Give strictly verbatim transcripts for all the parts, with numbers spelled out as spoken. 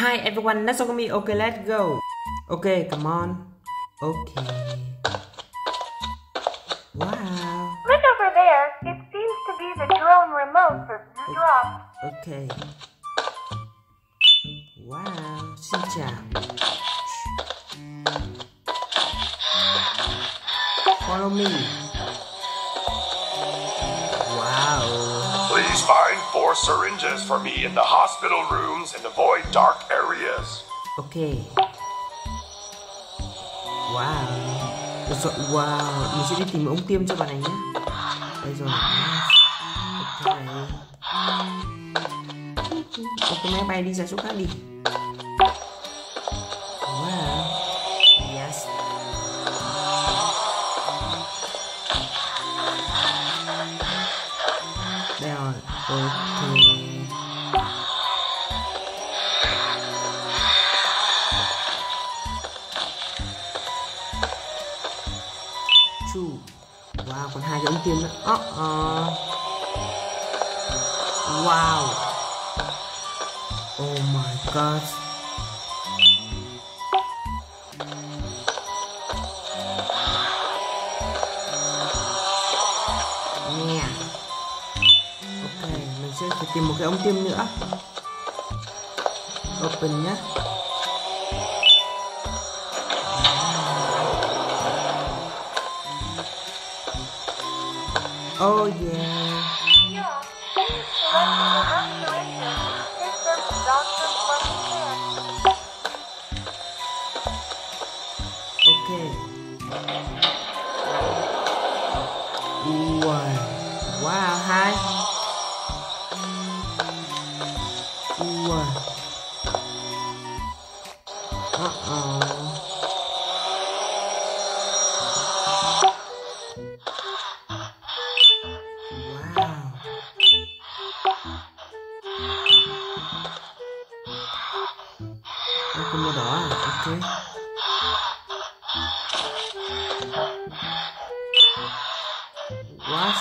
Hi everyone, let's go me. Okay, let's go. Okay, come on. Okay. Wow. Look over there. It seems to be the drone remote for the drop. Okay. Wow. Xin chào. Follow me. Wow. Please find four syringes for me in the hospital rooms and avoid dark areas. Okay. Wow. Rồi, wow. Mình sẽ đi tìm ống tiêm cho bạn này nhé. Đây rồi. Okay. Okay, máy bay đi ra chỗ khác đi. Wow. Yes. Đây rồi. Okay. Wow, còn hai cái ống tiêm nữa. Oh, uh. Wow. Oh my god. Nè. Ok, mình sẽ phải tìm một cái ống tiêm nữa. Open nhé. Oh yeah. Okay. Wow. Wow, hi. Wow. Uh-oh. Không có đỏ à? Ok. What?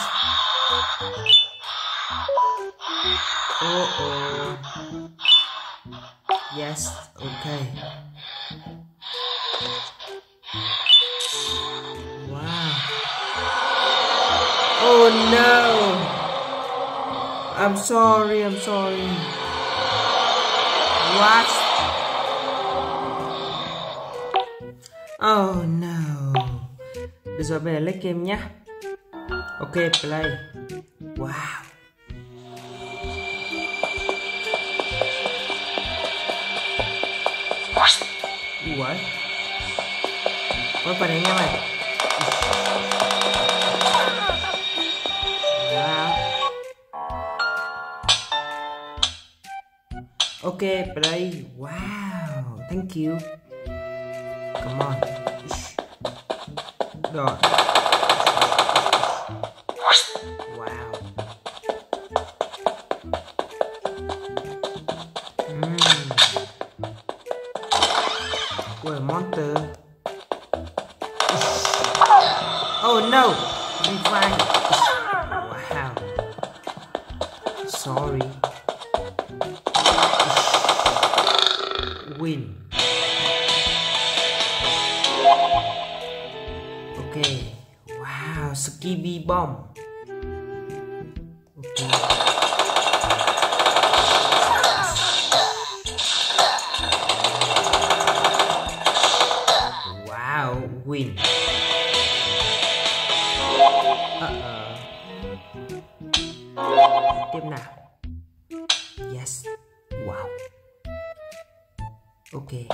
Oh oh. Yes, okay. Wow. Oh no. I'm sorry, I'm sorry. What? Oh no. Được rồi, bây giờ lấy game nhé. Ok, play. Wow. What? Ôi, phần này nha mày. Wow. Ok, play. Wow. Thank you. Come on. Rồi. Wow. Mm. We're monster. Oh no. We find. Wow. Sorry. Win. Okay. Wow, Skibidi bomb. Okay. Wow, win. Uh-oh. Tiếp nào. Yes. Wow. Okay.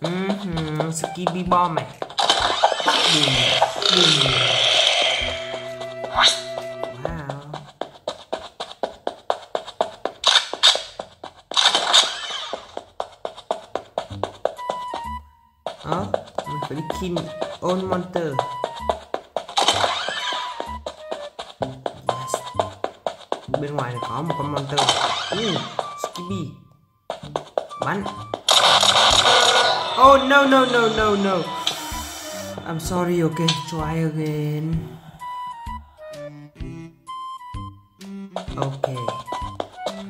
Mm-hmm, Skibidi bomb này. Wow. Ờ, mình phải đi kill own monster. Yes. Bên ngoài này có một con monster. Mm, Skibidi. Bắn. Oh no no no no no. I'm sorry, okay? Try again. Okay.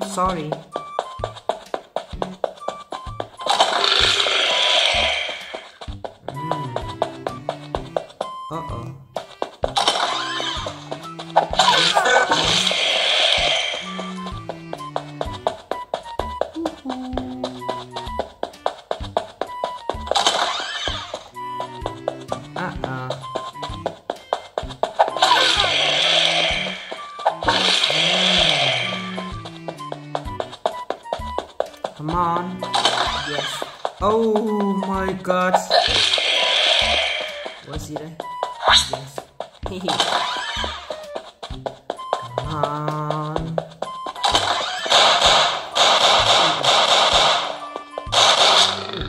Sorry. Come on. Yes. Oh my god. Was it? Yes. Come on.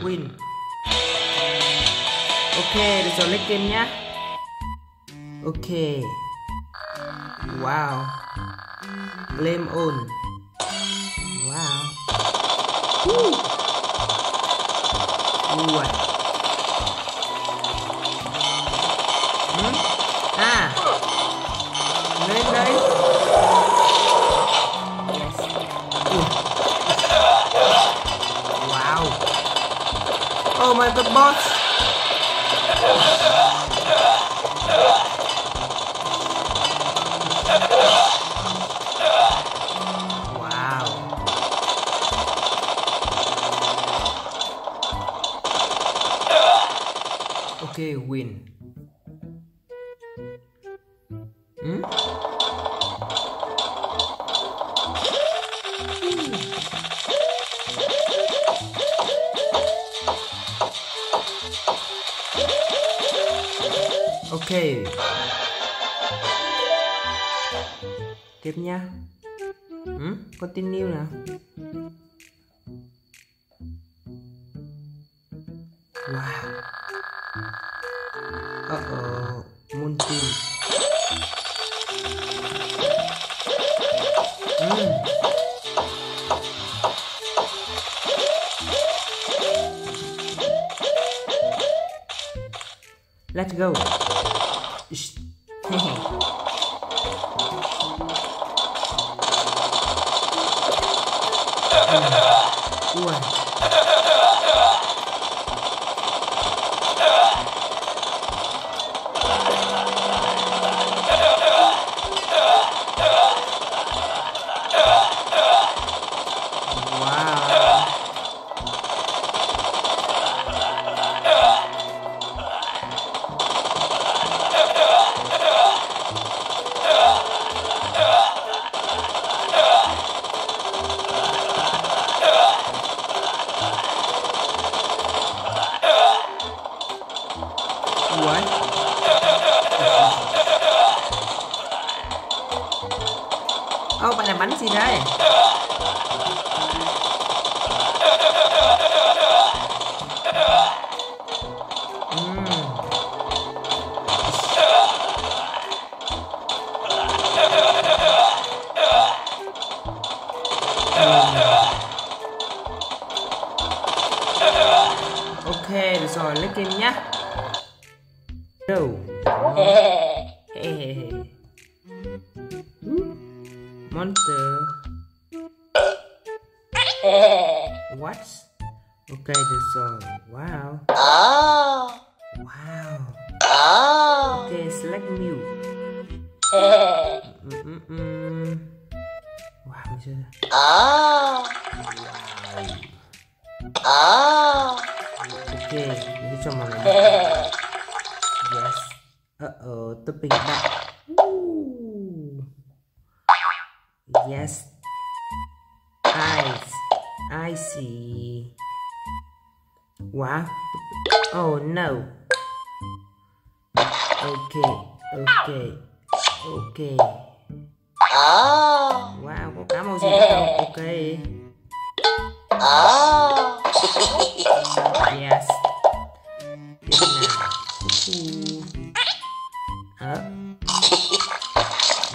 Win. Okay, được rồi, lấy kem nhá. Okay. Wow. Blame on. Wow. Ooh. Ooh. Hmm? Ah. Lên đây. Yes. Ooh. Wow. Oh my god, boss. Okay, win. Hmm? Okay. Tiếp nha. Hmm? Continue nào. Wow. Uh-oh, moon team. Mm. Let's go. One. Ô, bạn làm bắn gì đấy? Ok, được rồi, lấy kim nhá. Đâu? Monster. What? Okay, that's all. Wow. Oh. Wow. Oh. Okay, select new. Mm -mm -mm. Wow. Oh. Wow. Oh. Okay, this is one. Yes. Uh oh, topping back. Yes. Eyes. I see. Wow. Oh no. Okay. Okay. Okay. Oh. Wow, có cá màu gì nữa không? Okay. Oh. Yes. Huh?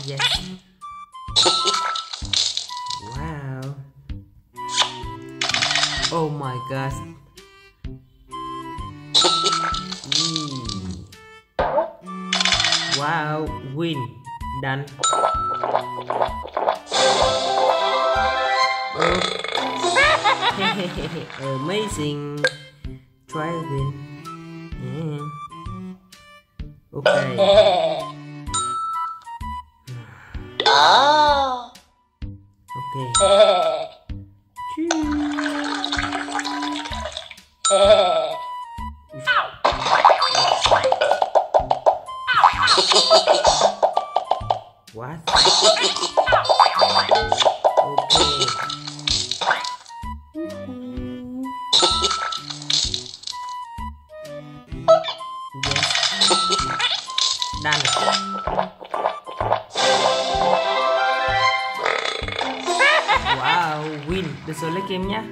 Yes. Wow. Oh my gosh. Mm. Wow, win. Done. Amazing. Try again. Yeah. Okay. Okay. What? Okay. Done. Wow, win. That's all the game-nya.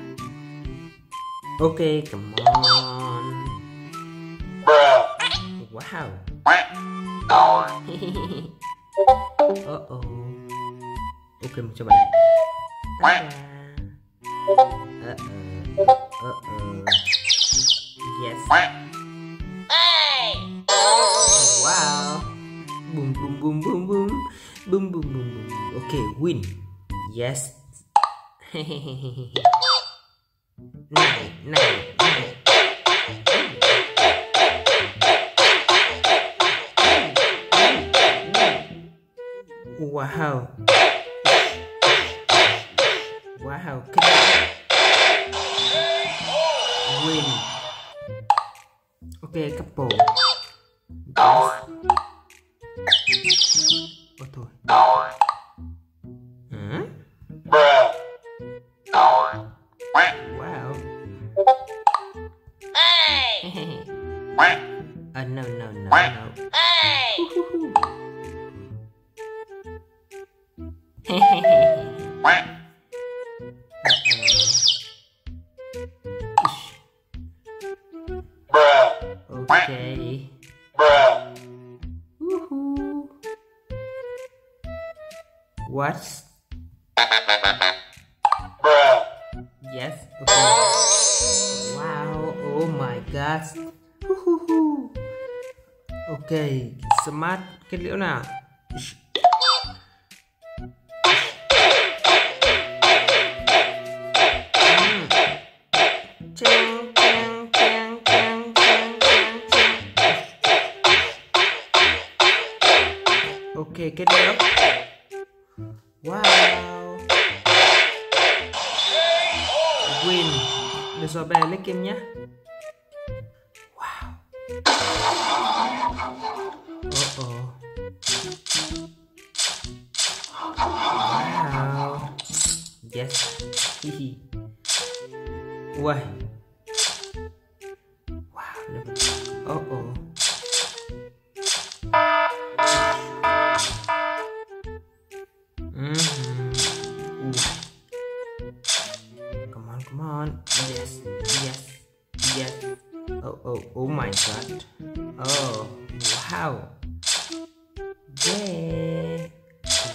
Okay, come on. Wow. Uh-oh. Okay, mau coba. Uh-oh. Uh-oh. Yes. Wow. Boom, boom, boom, boom, boom. Boom, boom, boom, boom. Okay, win. Yes. Hehehehe. Nine, nine, nine. Wow. Wow. Win. Okay, couple. Yes. Oh, thôi. Hmm? Wow. Hey. Oh, no, no, no, no. Hey. Okay. What? Yes. Okay. Wow. Oh my God. Okay. Smart. Cái liệu nào? Okay, get it up. Wow. Win. Let's go back to the game, yeah? Wow. Uh-oh. Wow. Yes. Hehe. Why? Wow. Uh-oh. Come on, yes, yes, yes. Oh, oh, oh my God. Oh, wow. Where,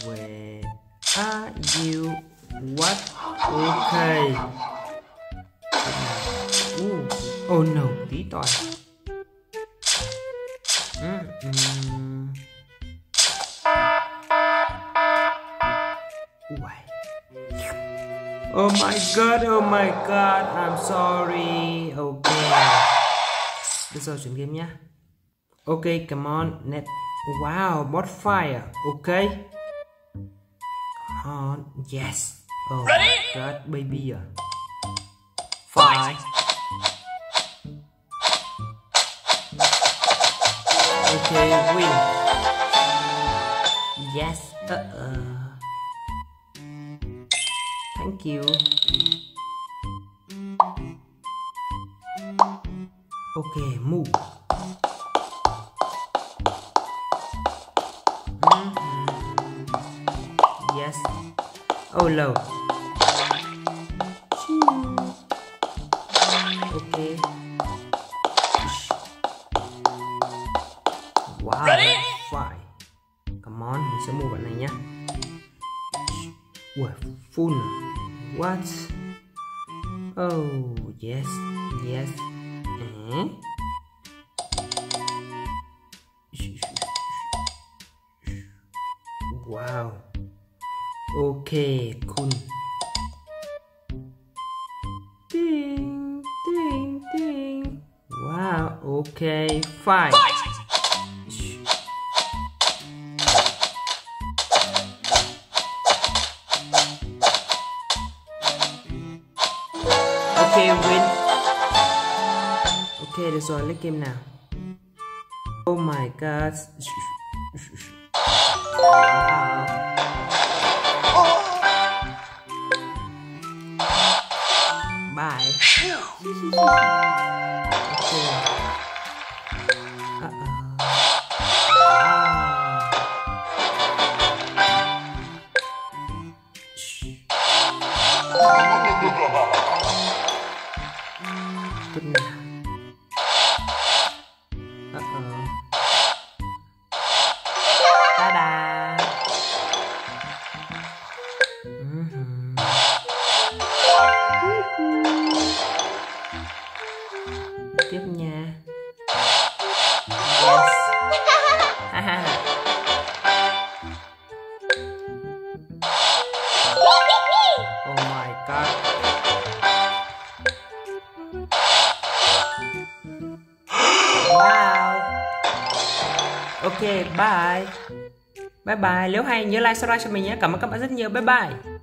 where are you? What? Okay. Ooh. Oh no, tí tỏi. Mm -mm. Oh my God, oh my God, I'm sorry. Okay. Let's go chuyển game nhá. Okay, come on, net. Wow, bot fire. Okay. Come on, yes. Oh my God, baby à. Fire. Okay, win. Yes. Uh uh. Thank you. Okay, move. Mm-hmm. Yes. Oh, low. Okay. Wow. Fine. Come on, mình sẽ mua bạn này nhé. Wow, full. What? Oh, yes, yes. Mm-hmm. Wow. Okay, cool. Ding, ding, ding. Wow, okay, fine. Fight! Okay, win. Okay, được rồi, lấy game nào. Oh my god. Bye. Okay. Tiếp nha. Yes. Oh my god. Wow. Ok, bye. Bye bye. Nếu hay nhớ like subscribe cho mình nhé. Cảm ơn các bạn rất nhiều. Bye bye.